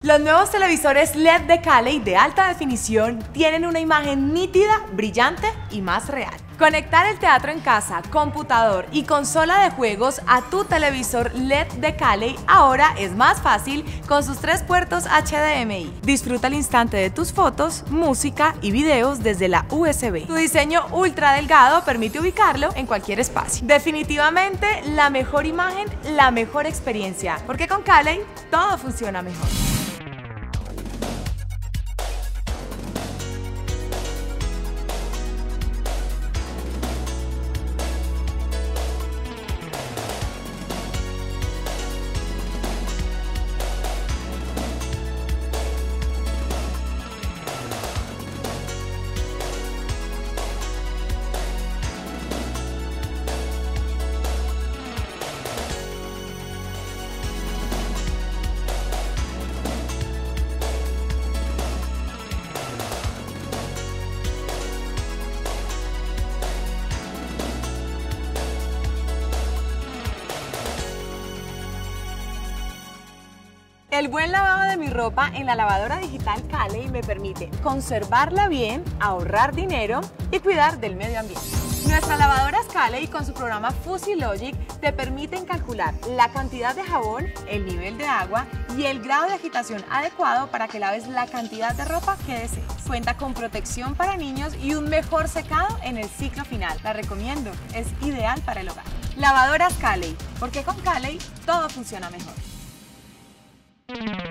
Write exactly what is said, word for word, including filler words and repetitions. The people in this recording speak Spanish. Los nuevos televisores L E D de Kalley de alta definición tienen una imagen nítida, brillante y más real. Conectar el teatro en casa, computador y consola de juegos a tu televisor L E D de Kalley ahora es más fácil con sus tres puertos H D M I. Disfruta el instante de tus fotos, música y videos desde la U S B. Tu diseño ultra delgado permite ubicarlo en cualquier espacio. Definitivamente la mejor imagen, la mejor experiencia, porque con Kalley todo funciona mejor. El buen lavado de mi ropa en la lavadora digital Kalley me permite conservarla bien, ahorrar dinero y cuidar del medio ambiente. Nuestras lavadoras Kalley con su programa Fuzzy Logic te permiten calcular la cantidad de jabón, el nivel de agua y el grado de agitación adecuado para que laves la cantidad de ropa que desees. Cuenta con protección para niños y un mejor secado en el ciclo final. La recomiendo, es ideal para el hogar. Lavadoras Kalley, porque con Kalley todo funciona mejor. Thank you.